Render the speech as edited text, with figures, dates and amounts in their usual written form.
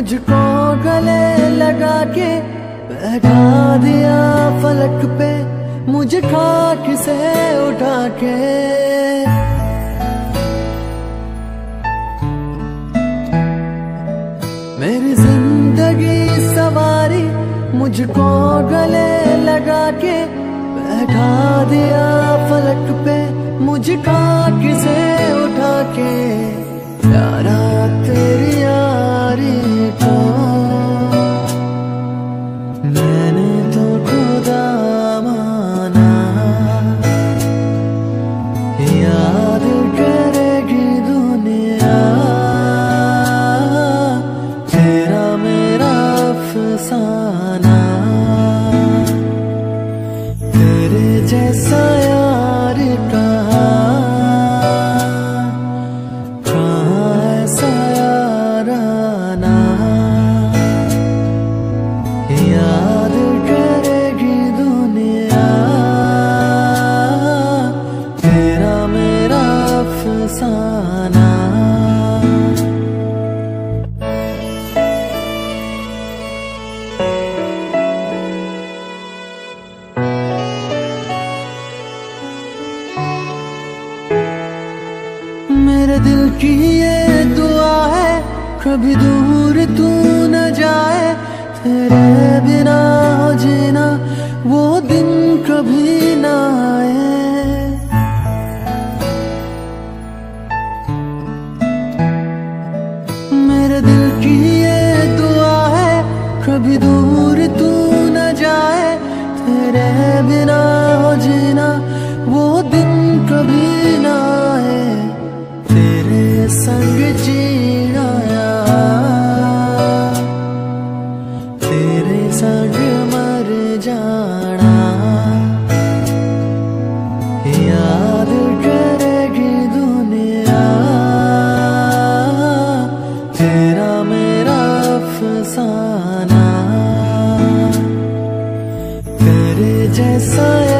मुझको गले लगा के बैठा दिया फलक पे, मुझे खाक से उठा के। मेरी जिंदगी सवारी मुझको गले लगा के बैठा दिया फलक पे, मुझे खाक से उठा के। प्यारा तेरी यारी को मैंने तो खुदा माना, याद करेगी दुनिया तेरा मेरा अफसाना। तेरे जैसा यार का दिल की ये दुआ है कभी दूर तू न जाए, तेरे बिना हो जीना वो दिन कभी न आए। मेरे दिल की ये दुआ है कभी दूर तू न जाए, तेरे बिना हो जीना वो दिन कभी न आए। संग जीना यार तेरे संग मर जाना, याद करेगी दुनिया तेरा मेरा अफसाना। तेरे जैसा